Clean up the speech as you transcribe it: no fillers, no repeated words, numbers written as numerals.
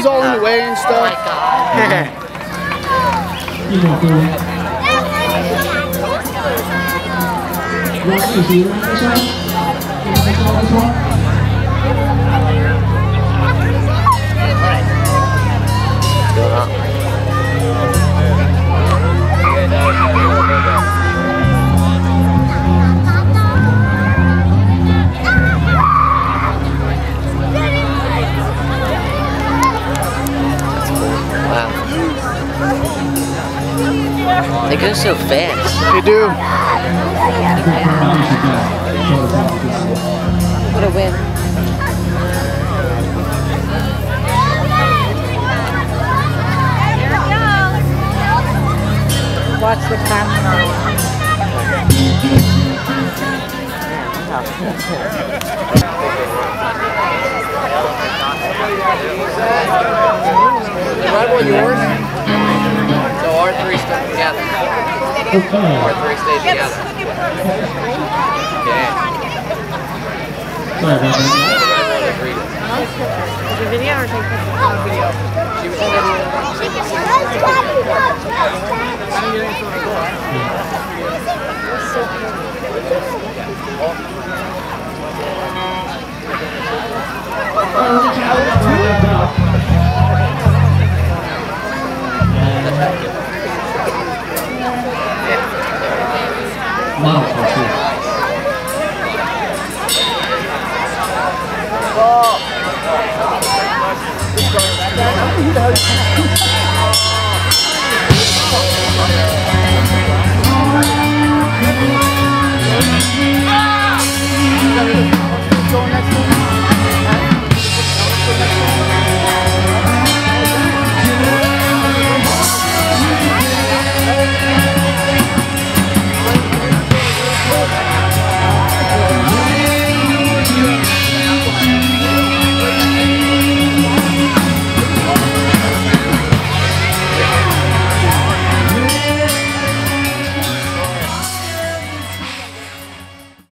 was all in the way and stuff. Oh my god. They go so fast. They do. What a win. Watch the camera. R3 stay together. R3 stay together. Okay. Is it video or take video? She was oh,